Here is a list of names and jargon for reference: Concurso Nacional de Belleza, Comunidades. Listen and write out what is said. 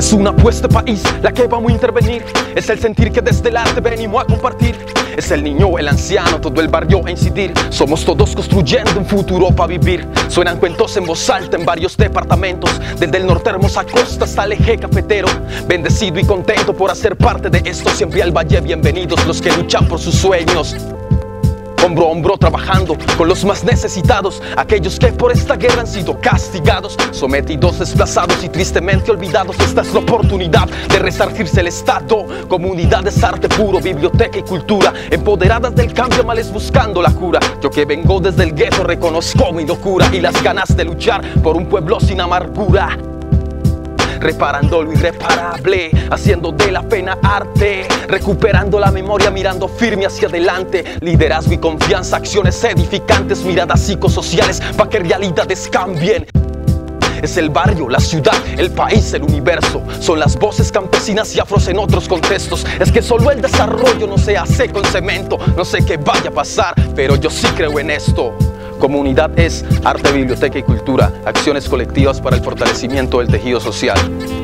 Es una apuesta país la que vamos a intervenir. Es el sentir que desde el arte venimos a compartir. Es el niño, el anciano, todo el barrio a incidir. Somos todos construyendo un futuro para vivir. Suenan cuentos en voz alta en varios departamentos, desde el norte hermosa costa hasta el eje cafetero. Bendecido y contento por hacer parte de esto. Siempre al valle bienvenidos los que luchan por sus sueños. Hombro a hombro trabajando con los más necesitados, aquellos que por esta guerra han sido castigados, sometidos, desplazados y tristemente olvidados. Esta es la oportunidad de resarcirse el Estado. Comunidades, arte puro, biblioteca y cultura, empoderadas del cambio, males buscando la cura. Yo que vengo desde el gueto reconozco mi locura y las ganas de luchar por un pueblo sin amargura. Reparando lo irreparable, haciendo de la pena arte, recuperando la memoria, mirando firme hacia adelante. Liderazgo y confianza, acciones edificantes, miradas psicosociales para que realidades cambien. Es el barrio, la ciudad, el país, el universo. Son las voces campesinas y afros en otros contextos. Es que solo el desarrollo no se hace con cemento. No sé qué vaya a pasar, pero yo sí creo en esto. Comunidad es arte, biblioteca y cultura, acciones colectivas para el fortalecimiento del tejido social.